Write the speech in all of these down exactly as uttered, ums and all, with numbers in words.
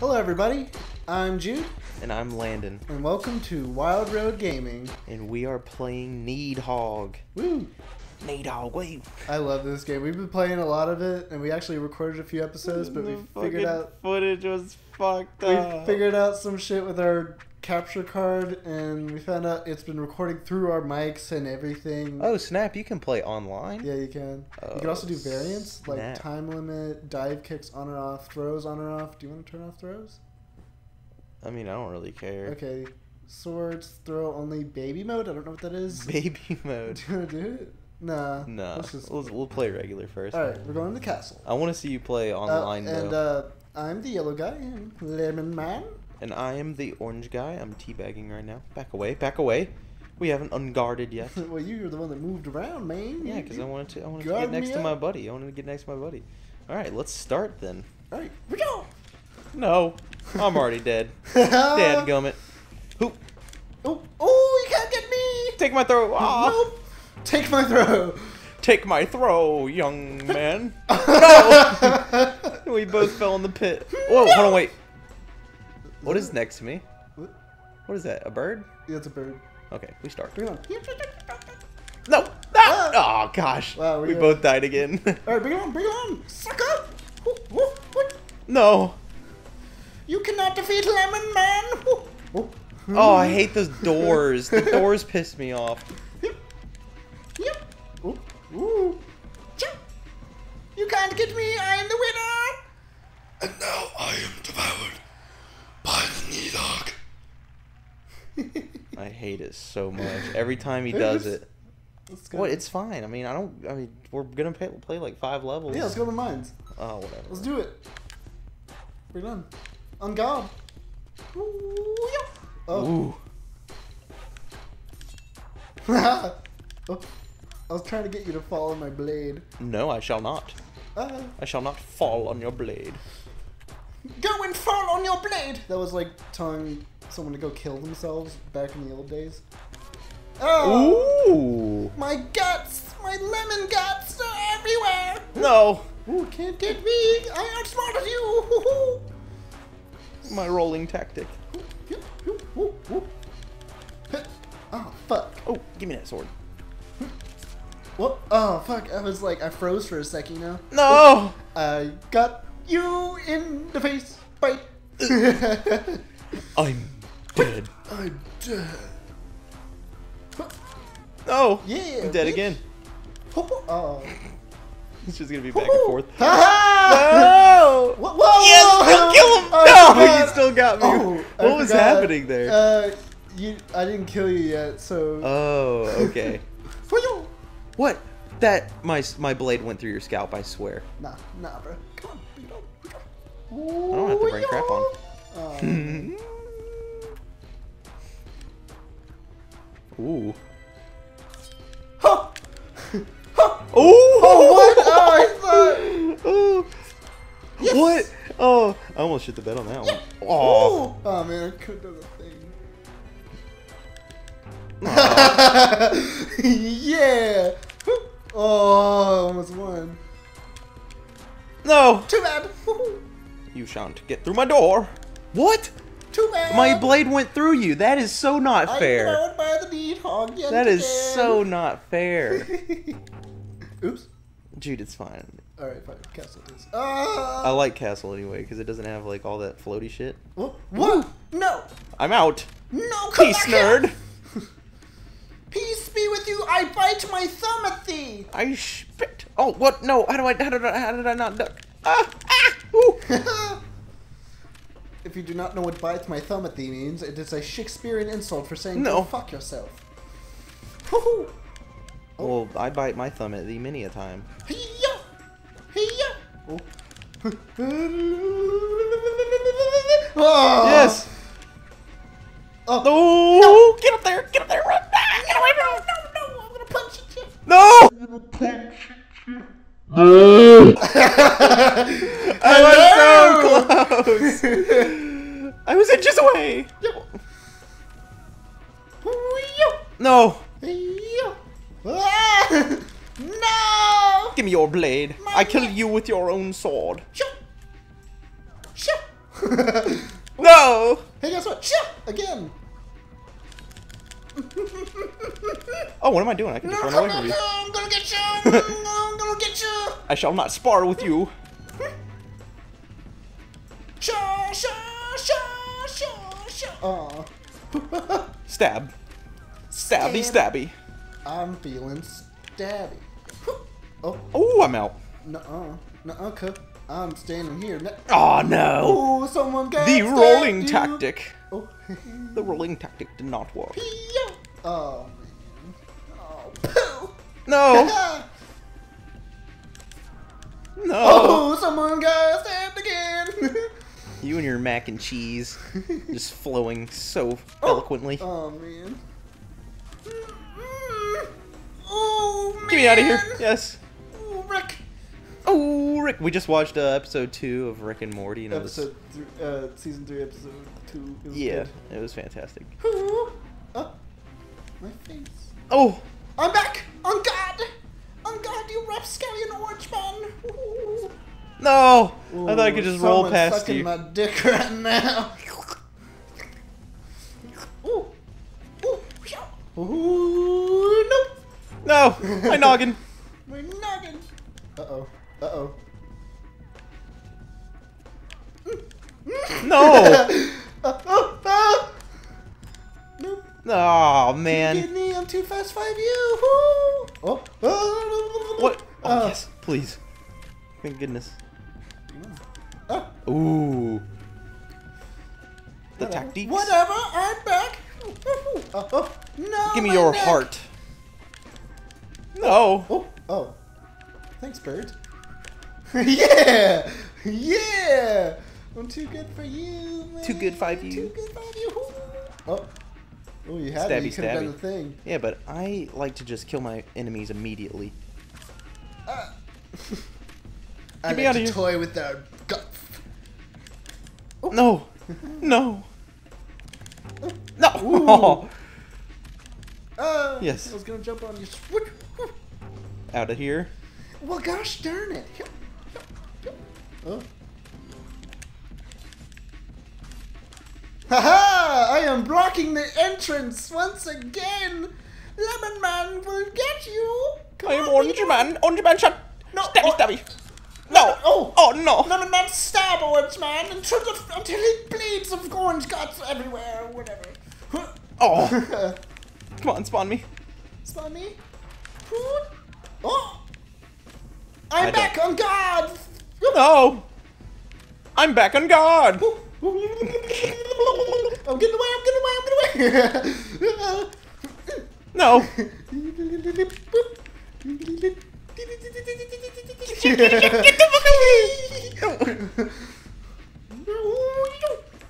Hello everybody, I'm Jude. And I'm Landon. And welcome to Wild Road Gaming. And we are playing Nidhogg. Woo! Nidhogg, woo! I love this game. We've been playing a lot of it, and we actually recorded a few episodes, but we figured out... footage was fucked up. We figured out some shit with our capture card, and we found out it's been recording through our mics and everything. Oh, snap. You can play online? Yeah, you can. Oh, you can also do variants, snap. Like time limit, dive kicks on and off, throws on and off. Do you want to turn off throws? I mean, I don't really care. Okay. Swords, throw only, baby mode? I don't know what that is. Baby mode. Do you want to do it? Nah. Nah. Let's just... we'll, we'll play regular first. All right, we're going to the castle. I want to see you play online, uh, and, though. And uh, I'm the yellow guy, I'm Lemon Man. And I am the orange guy. I'm teabagging right now. Back away, back away. We haven't unguarded yet. Well, you were the one that moved around, man. Yeah, because I wanted to. I wanted to get next to my buddy. I wanted to get next to my buddy. All right, let's start then. All right, we go. No, I'm already dead. Dadgummit. Hoop. Oh, oh, you can't get me. Take my throw. Oh. Nope. Take my throw. Take my throw, young man. No. We both fell in the pit. Whoa, no. Hold on, wait. What is next to me? What? What is that? A bird? Yeah, it's a bird. Okay, we start. Bring it on. No! No! Ah. Oh, gosh. Wow, we both died again. All right, bring it on. Bring it on. Suck up. Whoop, whoop, whoop. No. You cannot defeat Lemon Man. Whoop, whoop. Oh, I hate those doors. The doors piss me off. Yep. Yep. Ooh. Ooh. You can't get me. I am the winner. And now I am devoured. By the Nidhogg. I hate it so much. Every time he does it. Let's go. What? It's fine. I mean, I don't. I mean, we're gonna play, play like five levels. Yeah, let's go to mines. Oh, whatever. Let's do it. We're done. On guard. Ooh, yeah. Oh. Ooh. Oh. I was trying to get you to fall on my blade. No, I shall not. Uh. I shall not fall on your blade. Go and fall on your blade! That was like telling someone to go kill themselves back in the old days. Oh! Ooh! My guts! My lemon guts are everywhere! No! Ooh, can't get me! I outsmarted you! Hoo -hoo. My rolling tactic. Oh, fuck. Oh, give me that sword. What? Oh, fuck. I was like, I froze for a second, you know? No! I got... you in the face, bite. I'm dead. I'm dead. Oh, yeah, I'm dead bitch. Again. Oh, it's just gonna be back and forth. No! Whoa, whoa, yes, whoa. Kill him! Oh, no, God. You still got me. Oh, what I was forgot. Happening there? Uh, you, I didn't kill you yet, so. Oh, okay. What? That my my blade went through your scalp. I swear. Nah, nah, bro. Come on. I don't have to bring crap on. Um. Ooh. Ha! Ha! Ooh! Oh, what? Oh, I thought... Ooh. Yes. What? Oh, I almost shit the bed on that yeah. one. Oh. Oh, man, I could've done the thing. Oh. Yeah! Oh, I almost won. No! Too bad! You shan't get through my door. What? Too bad. My blade went through you. That is so not I fair. I'm devoured by the Nidhogg yet That again. Is so not fair. Oops. Dude, it's fine. All right, fine. Castle is. Uh... I like castle anyway because it doesn't have like all that floaty shit. What? What? No. I'm out. No. Come Peace, nerd. Peace be with you. I bite my thumb at thee. I spit. Oh, what? No. How do I? How did I? How did I not duck? Ah! Ah! If you do not know what bites my thumb at thee means, it is a Shakespearean insult for saying no. Go fuck yourself. Oh. Well, I bite my thumb at thee many a time. Hey-ya! Hey-ya! Oh. Oh. Yes! Oh. Oh. No! Get up there! Get up there! Run! Ah, get away! No! No! No! I'm gonna punch you! No! I'm gonna punch you! I was so close. I was inches away. No. No. Give me your blade. My I killed you with your own sword. No! Hey, guess what? Again! Oh, what am I doing? I can just no, run away no, from you. No, I'm gonna get you! I'm gonna get you! I shall not spar with you. Shaw, shaw, shaw, shaw, shaw. Uh. Stab. Stabby, stabby. I'm feeling stabby. Oh, oh, I'm out. Nuh-uh. Nuh-uh, cuh. I'm standing here. Oh, no. Ooh, someone got the rolling tactic. Oh. The rolling tactic did not work. Oh, man. Oh, poo. No. No. Oh, someone got stabbed again. You and your mac and cheese just flowing so oh. eloquently. Oh, man. Mm-hmm. Oh, man. Get me out of here. Yes. Oh, Rick. Oh, Rick. We just watched uh, episode two of Rick and Morty. And episode it was... th uh, season three, episode two. It was yeah, good. It was fantastic. Ooh. Oh, my face. Oh. I'm back. On God. On God, you rapscallion orange man. Ooh. No. Ooh, I thought I could just roll past you. Someone's sucking my dick right now. Ooh. Ooh. Ooh. Nope. No. My noggin. My noggin. Uh-oh. Uh-oh. No! uh, oh, oh. Nope. Oh, man. You get me, I'm too fast five you. Oh. Oh. What? Oh, uh. yes, please. Thank goodness. Uh. Ooh. The Whatever. tactics. Whatever, I'm back. Oh, oh, oh. No, give me your neck. heart. No. Oh, oh. Thanks, bird. Yeah! Yeah! I'm too good for you, man. Too good five you. Too good five you. Oh. Oh, you had stabby, me. You could have done the thing. Yeah, but I like to just kill my enemies immediately. Uh, I'm out of here. Toy with the guts. Oh. No. No. Oh. No. Oh. Uh, yes. I was going to jump on you. Out of here. Well, gosh darn it. Oh. Haha! I am blocking the entrance once again! Lemon Man will get you! Come I am on, Orange people. Man! Orange Man, shut! No! Stabby, oh. stabby! No! Oh! Oh, no! Lemon Man, stab Orange Man until, the, until he bleeds of orange guts everywhere or whatever. Oh! Come on, spawn me. Spawn me? Oh! I'm I back don't. on God! No! I'm back on God! I'm getting away, I'm getting away, I'm getting away! No!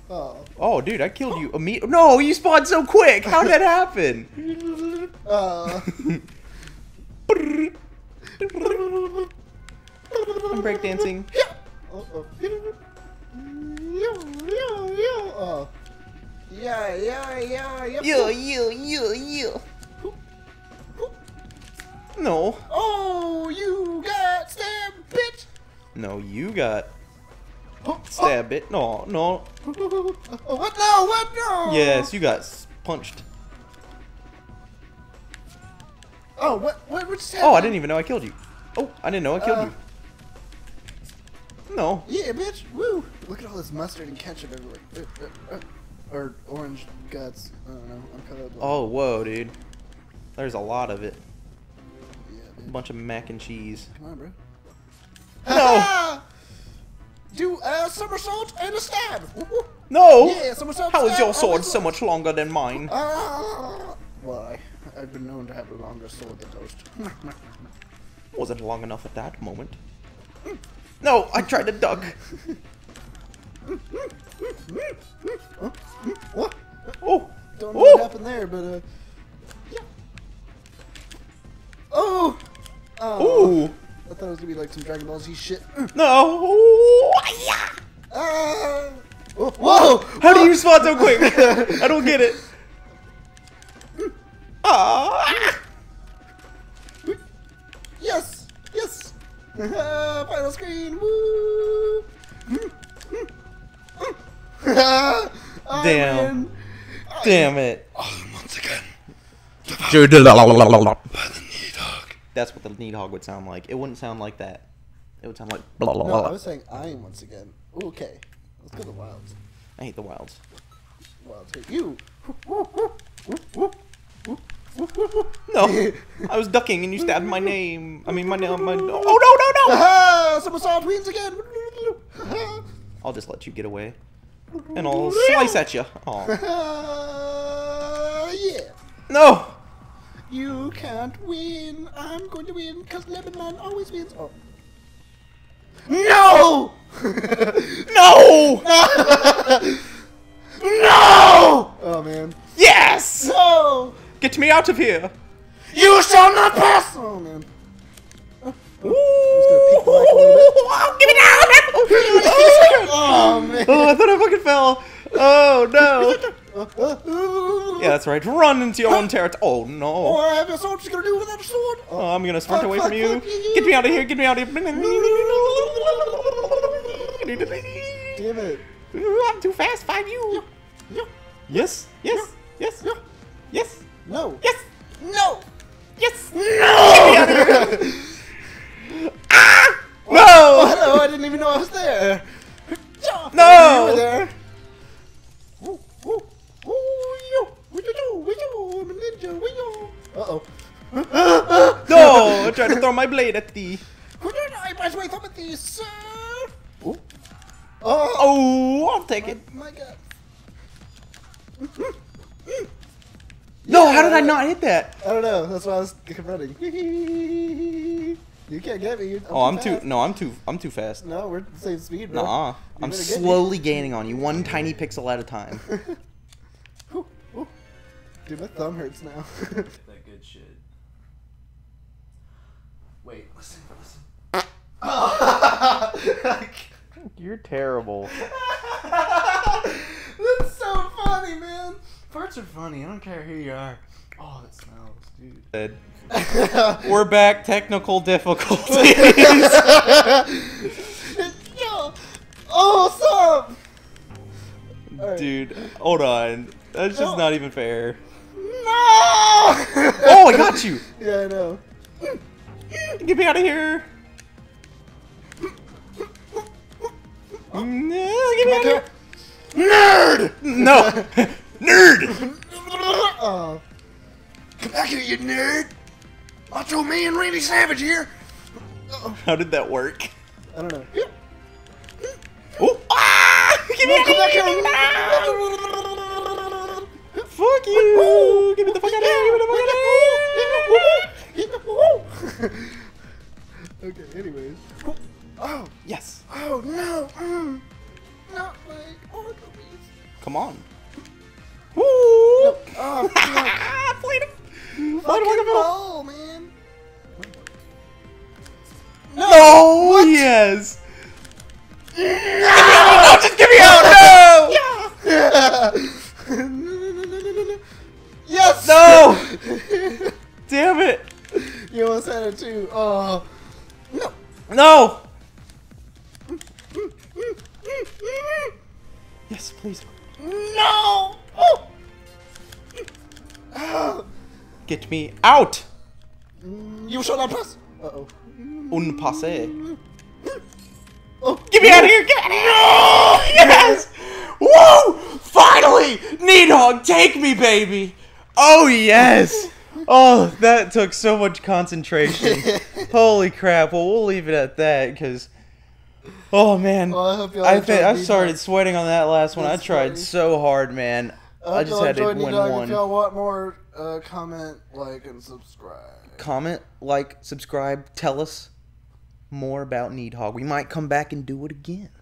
Oh. Oh, dude, I killed you immediately. No, you spawned so quick! How'd that happen? Uh. I'm breakdancing. Uh-oh. Uh, yeah, yeah, yeah, yeah. You, you, you, you. No. Oh, you got stabbed, bitch. No, you got stabbed, bitch. No, no. What? No, what? No. Yes, you got punched. Oh, what? What? What's happening? Oh, I didn't even know I killed you. Oh, I didn't know I killed uh, you. No. Yeah, bitch. Woo. Look at all this mustard and ketchup everywhere. Uh, uh, uh, or orange guts. I don't know. I'm colorblind. Oh, whoa, dude. There's a lot of it. Yeah, dude. A bunch of mac and cheese. Come on, bro. No. Do a somersault and a stab. No. Yeah, somersault. How is your sword so much longer than mine? Uh, why? Well, I've been known to have a longer sword than most. Wasn't long enough at that moment. Mm. No, I tried to duck. What? Oh! Don't know oh. what happened there, but uh. Yeah. Oh! Oh! Ooh. I thought it was gonna be like some Dragon Ball Z shit. No! Yeah. Uh, whoa! Whoa! How do you spawn so quick? I don't get it. Ah! Yes! Yes! Final screen! Woo! Damn. Am... Damn it. Oh, once again. Dude, la, la, la, la, la. By the Nidhogg. That's what the Nidhogg would sound like. It wouldn't sound like that. It would sound like blah, blah, no, blah. I was saying I am once again. Ooh, okay. Let's go to the wilds. I hate the wilds. Wilds hate you. No. I was ducking and you stabbed my name. I mean, my name. My... Oh, no, no, no. Aha, someone saw Queens again. I'll just let you get away. And I'll slice at you. Oh. Yeah. No. You can't win. I'm going to win because Lebanon always wins. Oh. No! No! No! Oh, man. Yes! No! Get me out of here! You shall not pass! Oh, man. Oh, oh, give me down! Oh, man. Oh, I thought I fucking fell. Oh, no. Yeah, that's right. Run into your own territory. Oh, no. Or I have a sword. She's gonna do without a sword. Oh, I'm gonna sprint away from you. Get me out of here. Get me out of here. Damn it. I'm too fast. Find you. Yes. Yes. Yes. Yes. No. Yes. No. Yes. No. Ah! No. Oh, hello. I didn't even know I was there. No. You were there. Uh-oh. No! I tried to throw my blade at thee. I my way thumb at thee, sir. Oh. Oh, I'll take my, it. My God. No, yeah, how did I not hit that? I don't know. That's why I was confronting. You can't get me. I'm oh, too I'm fast. too. No, I'm too. I'm too fast. No, we're the same speed, bro. Nah, I'm slowly gaining on you, one tiny pixel at a time. Dude, my thumb hurts now. That good shit. Wait, listen, listen. Oh. You're terrible. That's so funny, man. Farts are funny. I don't care who you are. Oh, that smells, dude. We're back. Technical difficulties. Yo. Oh, stop. Right. Dude, hold on. That's just no. not even fair. No! Oh, I got you! Yeah, I know. Get me out of here! Oh. No, get me out of here! Nerd! No! Nerd! Oh. Come back here, you nerd! Macho Man Randy Savage here! Uh-oh. How did that work? I don't know. Oh! Ah! Get me no, out of here! Come back here! Fuck you! Get me the fuck out of here! Get me the fuck out of here! Okay, anyways. Oh, yes. Oh, no. Mm. Not like organs. Come on. Woo! No. Oh, fuck. Played him. Fucking like ball, man. No! no what? Yes! No! No! Just get me out! No! Yeah! Yeah. Yes! No! Damn it! You almost had it too. Oh. No! No! Yes, please. No! Oh. Get me out! You shall not pass! Uh oh. Un passe. Oh. Get me out of here! Get out of here! No! Yes! Woo! Finally! Nidhogg, take me, baby! Oh, yes! Oh, that took so much concentration. Holy crap. Well, we'll leave it at that, because... Oh, man. Well, I, I, I started sweating on that last one. That's I tried funny. so hard, man. I, I just had to win Nidhogg. one. If y'all want more, uh, comment, like, and subscribe. Comment, like, subscribe. Tell us more about Nidhogg. We might come back and do it again.